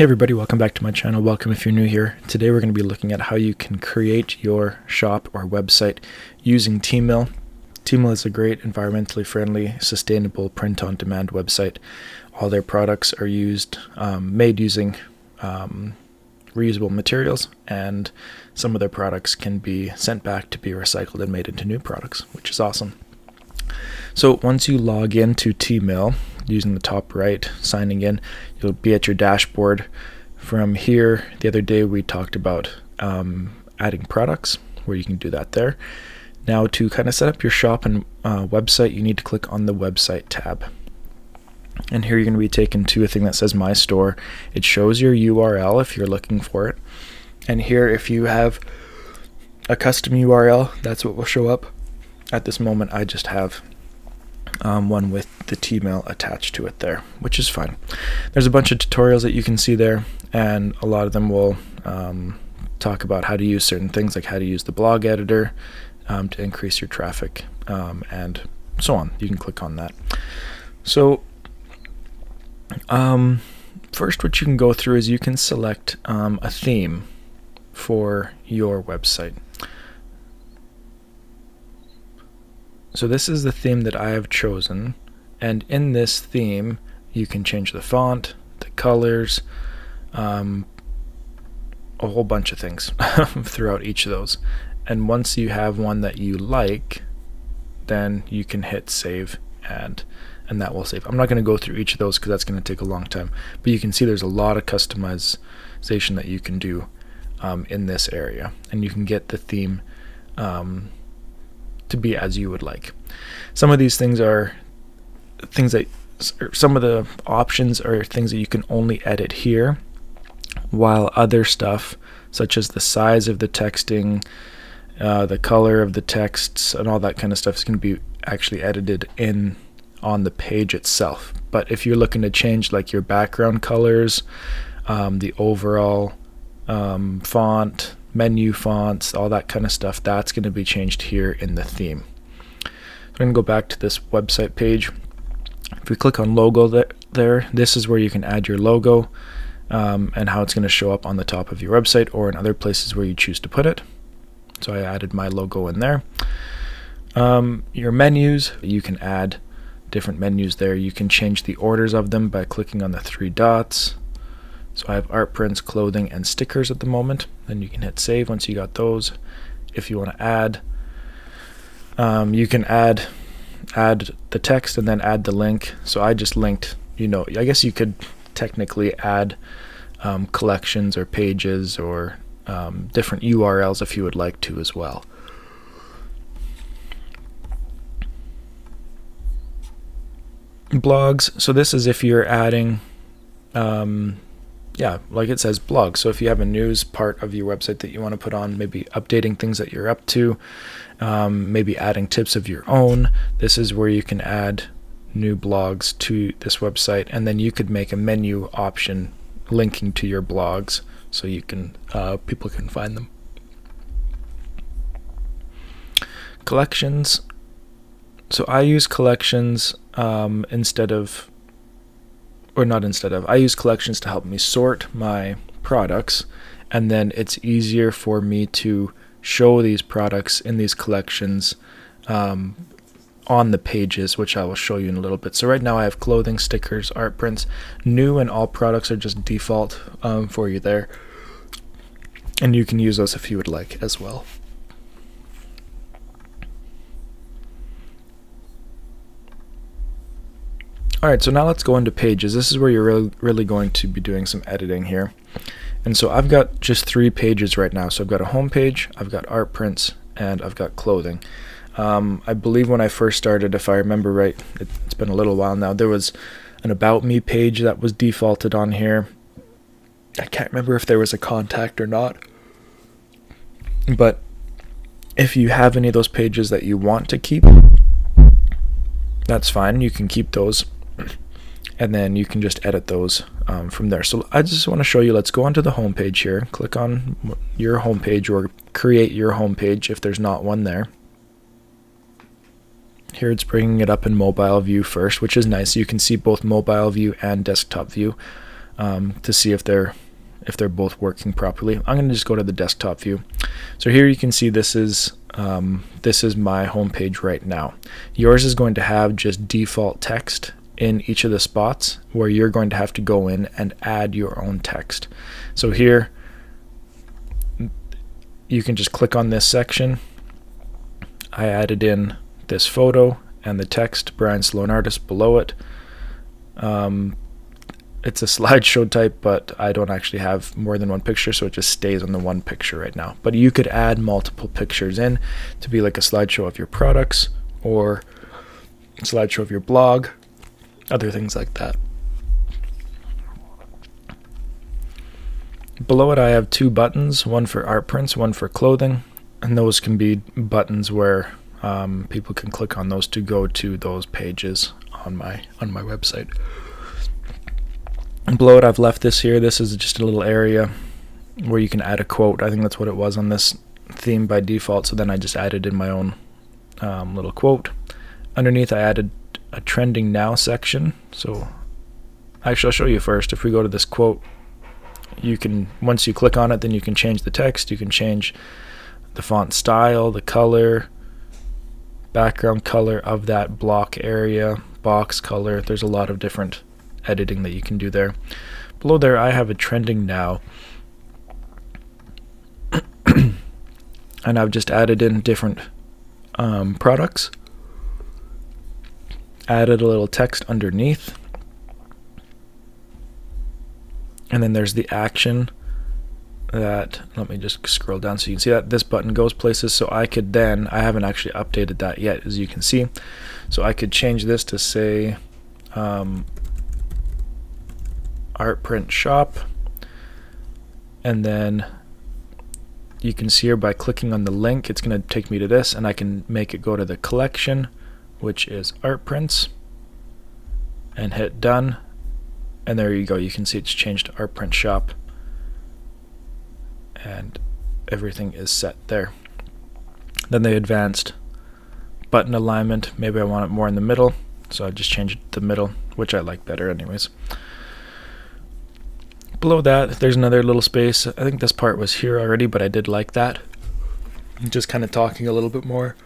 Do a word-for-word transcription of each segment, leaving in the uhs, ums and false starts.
Hey everybody, welcome back to my channel. Welcome if you're new here. Today we're going to be looking at how you can create your shop or website using Teemill. Teemill is a great environmentally friendly, sustainable print-on-demand website. All their products are used, um, made using um, reusable materials, and some of their products can be sent back to be recycled and made into new products, which is awesome. So once you log into Teemill, using the top right, signing in, you'll be at your dashboard. From here, the other day we talked about um, adding products, where you can do that there. Now to kind of set up your shop and uh, website, you need to click on the website tab. And here you're going to be taken to a thing that says My Store. It shows your U R L if you're looking for it. And here, if you have a custom U R L, that's what will show up. At this moment, I just have um, one with the Teemill attached to it there, which is fine. There's a bunch of tutorials that you can see there, and a lot of them will um, talk about how to use certain things, like how to use the blog editor um, to increase your traffic um, and so on. You can click on that. So um, first, what you can go through is you can select um, a theme for your website. So this is the theme that I have chosen, and in this theme you can change the font, the colors, um, a whole bunch of things throughout each of those. And once you have one that you like, then you can hit save, and and that will save. I'm not going to go through each of those because that's going to take a long time, but you can see there's a lot of customization that you can do um, in this area, and you can get the theme um, to be as you would like. Some of these things are things that, some of the options are things that you can only edit here, while other stuff, such as the size of the texting, uh, the color of the texts, and all that kind of stuff, is going to be actually edited in on the page itself. But if you're looking to change like your background colors, um, the overall um, font, menu fonts, all that kind of stuff, that's going to be changed here in the theme. So I'm going to go back to this website page. If we click on logo there, there this is where you can add your logo um, and how it's going to show up on the top of your website or in other places where you choose to put it. So I added my logo in there. Um, your menus, you can add different menus there. You can change the orders of them by clicking on the three dots. So I have art prints, clothing, and stickers at the moment. Then you can hit save once you got those. If you want to add, um, you can add add the text and then add the link. So I just linked, you know, I guess you could technically add um, collections or pages or um, different U R Ls if you would like to as well. Blogs. So this is if you're adding... Um, Yeah, like it says blog. So if you have a news part of your website that you want to put on, maybe updating things that you're up to, um, maybe adding tips of your own, this is where you can add new blogs to this website. And then you could make a menu option linking to your blogs so you can uh, people can find them. Collections. So I use collections um, instead of Or not instead of, I use collections to help me sort my products, and then it's easier for me to show these products in these collections um, on the pages, which I will show you in a little bit. So right now I have clothing, stickers, art prints, new, and all products are just default um, for you there, and you can use those if you would like as well. Alright, so now let's go into pages. This is where you're really, really going to be doing some editing here. And so I've got just three pages right now. So I've got a home page, I've got art prints, and I've got clothing. Um, I believe when I first started, if I remember right, it, it's been a little while now, there was an About Me page that was defaulted on here. I can't remember if there was a contact or not. But if you have any of those pages that you want to keep, that's fine. You can keep those, and then you can just edit those um, from there. So I just want to show you, let's go onto the home page here, click on your home page or create your home page if there's not one there. Here it's bringing it up in mobile view first, which is nice. You can see both mobile view and desktop view. um, to see if they're if they're both working properly. I'm going to just go to the desktop view. So here you can see this is um, this is my home page right now. Yours is going to have just default text in each of the spots where you're going to have to go in and add your own text. So here you can just click on this section. I added in this photo and the text Brian Sloan Artist below it. Um, it's a slideshow type, but I don't actually have more than one picture, so it just stays on the one picture right now. But you could add multiple pictures in to be like a slideshow of your products or a slideshow of your blog, other things like that. Below it I have two buttons, one for art prints, one for clothing, and those can be buttons where um, people can click on those to go to those pages on my on my website. And below it I've left this here. This is just a little area where you can add a quote. I think that's what it was on this theme by default, so then I just added in my own um, little quote. Underneath I added a trending now section. So actually I'll show you first. If we go to this quote, you can, once you click on it, then you can change the text, you can change the font style, the color, background color of that block area, box color. There's a lot of different editing that you can do there. Below there I have a trending now and I've just added in different um, products, added a little text underneath, and then there's the action that, let me just scroll down so you can see that this button goes places. So I could then, I haven't actually updated that yet, as you can see, so I could change this to say um, art print shop, and then you can see here by clicking on the link it's going to take me to this, and I can make it go to the collection, which is art prints, and hit done, and there you go. You can see it's changed to art print shop and everything is set there. Then the advanced button alignment, maybe I want it more in the middle, so I just change it to the middle, which I like better anyways. Below that there's another little space. I think this part was here already, but I did like that. I'm just kind of talking a little bit more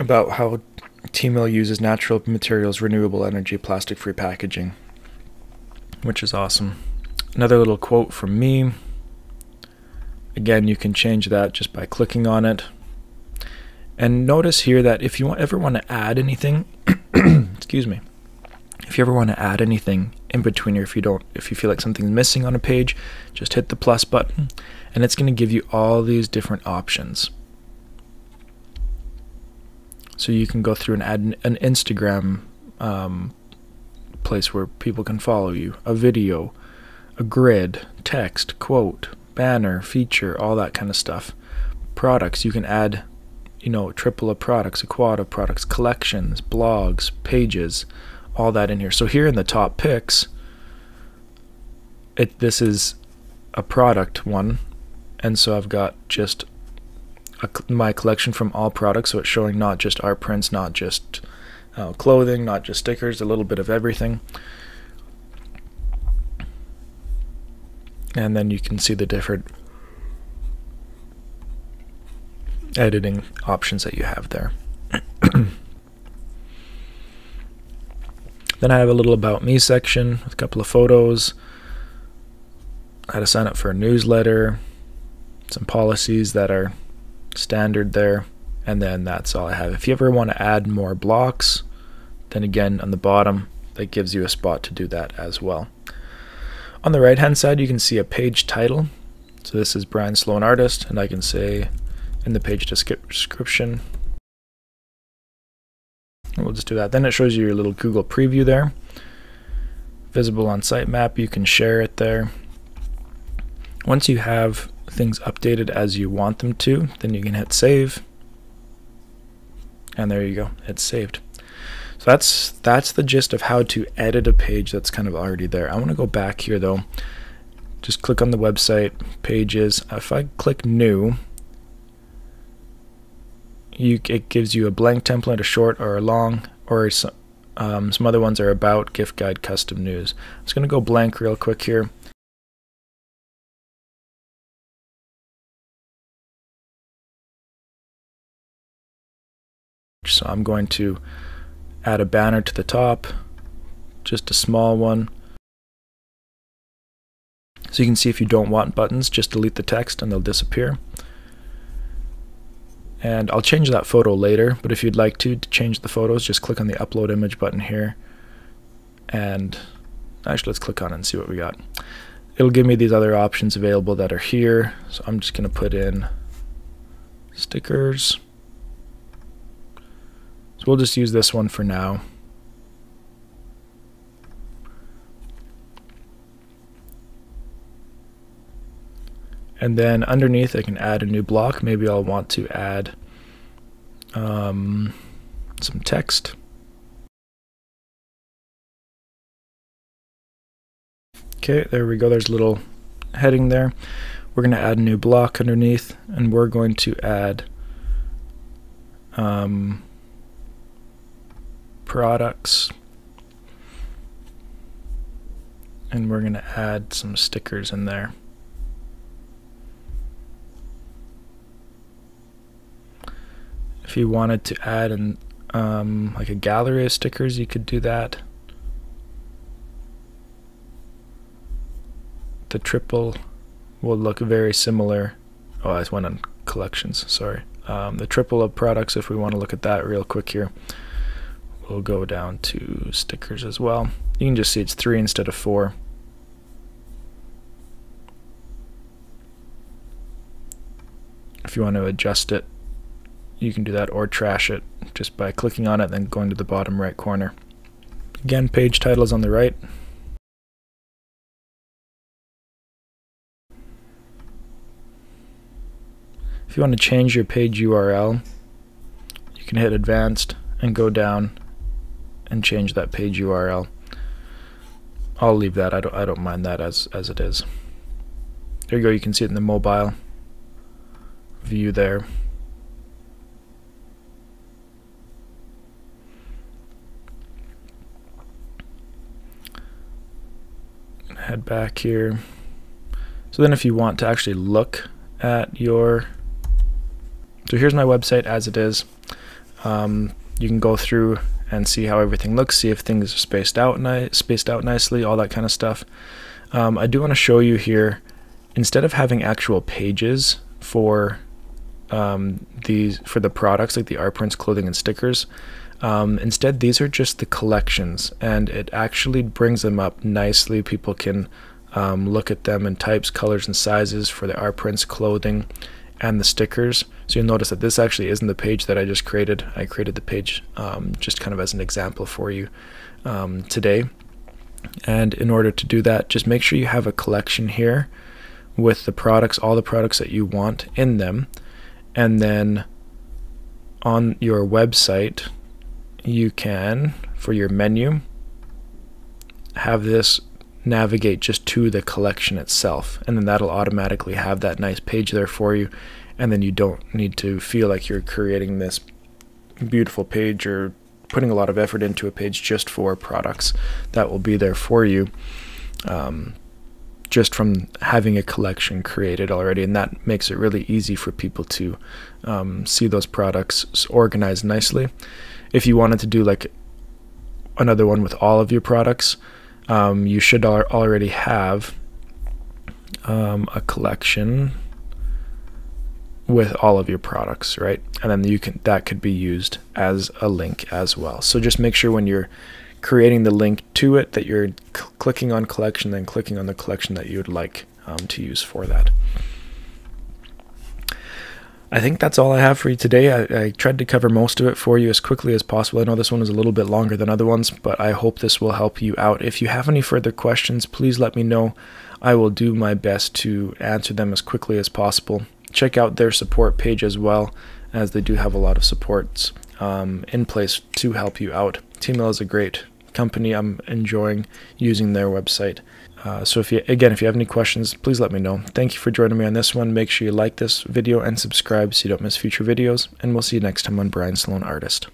about how Teemill uses natural materials, renewable energy, plastic-free packaging, which is awesome. Another little quote from me. Again, you can change that just by clicking on it. And notice here that if you ever want to add anything, excuse me, if you ever want to add anything in between, or if you don't, if you feel like something's missing on a page, just hit the plus button, and it's going to give you all these different options. So you can go through and add an, an Instagram um, place where people can follow you, a video, a grid, text, quote, banner, feature, all that kind of stuff. Products, you can add, you know, triple A products, a quad A products, collections, blogs, pages, all that in here. So here in the top picks, it, this is a product one, and so I've got just A, my collection from all products, so it's showing not just art prints, not just uh, clothing, not just stickers, a little bit of everything. And then you can see the different editing options that you have there. Then I have a little about me section with a couple of photos, how to sign up for a newsletter, some policies that are standard there, and then that's all I have. If you ever want to add more blocks, then again on the bottom that gives you a spot to do that as well. On the right hand side you can see a page title. So this is Brian Sloan Artist, and I can say in the page description, and we'll just do that. Then it shows you your little Google preview there, visible on sitemap, you can share it there. Once you have things updated as you want them to, then you can hit save, and there you go, it's saved. So that's that's the gist of how to edit a page that's kind of already there. I want to go back here though, just click on the website pages. If I click new, you, it gives you a blank template, a short or a long, or Um, some other ones are about, gift guide, custom news. I'm just going to go blank real quick here. So I'm going to add a banner to the top, just a small one. So you can see if you don't want buttons, just delete the text and they'll disappear. And I'll change that photo later, but if you'd like to, to change the photos, just click on the upload image button here. And actually, let's click on it and see what we got. It'll give me these other options available that are here. So I'm just going to put in stickers. So we'll just use this one for now. And then underneath I can add a new block. Maybe I'll want to add um, some text. Okay, there we go. There's a little heading there. We're going to add a new block underneath, and we're going to add um, products. And we're going to add some stickers in there. If you wanted to add an, um, like a gallery of stickers, you could do that. The triple will look very similar. Oh, I went on collections, sorry. Um, the triple of products, if we want to look at that real quick here, we'll go down to stickers as well. You can just see it's three instead of four. If you want to adjust it, you can do that or trash it just by clicking on it, then going to the bottom right corner. Again, page title is on the right. If you want to change your page U R L, you can hit advanced and go down and change that page U R L. I'll leave that. I don't, I don't mind that as, as it is. There you go. You can see it in the mobile view there. Head back here. So then if you want to actually look at your, so here's my website as it is. Um, you can go through and see how everything looks, see if things are spaced out ni spaced out nicely, all that kind of stuff. Um, I do want to show you here, instead of having actual pages for um, these, for the products like the art prints, clothing and stickers, Um, instead, these are just the collections, and it actually brings them up nicely. People can um, look at them in types, colors, and sizes for the art prints, clothing, and the stickers. So you'll notice that this actually isn't the page that I just created. I created the page um, just kind of as an example for you um, today. And in order to do that, just make sure you have a collection here with the products, all the products that you want in them. And then on your website, you can, for your menu, have this navigate just to the collection itself, and then that'll automatically have that nice page there for you, and then you don't need to feel like you're creating this beautiful page or putting a lot of effort into a page just for products. That will be there for you um, just from having a collection created already, and that makes it really easy for people to um, see those products organized nicely. If you wanted to do like another one with all of your products, um, you should al already have um, a collection with all of your products, right? And then you can, that could be used as a link as well. So just make sure when you're creating the link to it that you're cl clicking on collection, then clicking on the collection that you would like um, to use for that. I think that's all I have for you today. I, I tried to cover most of it for you as quickly as possible. I know this one is a little bit longer than other ones, but I hope this will help you out. If you have any further questions, please let me know. I will do my best to answer them as quickly as possible. Check out their support page as well, as they do have a lot of supports um, in place to help you out. Teemill is a great company. I'm enjoying using their website. Uh, so if you, again, if you have any questions, please let me know. Thank you for joining me on this one. Make sure you like this video and subscribe so you don't miss future videos, and we'll see you next time on Brian Sloan Artist.